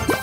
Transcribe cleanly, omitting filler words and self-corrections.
Who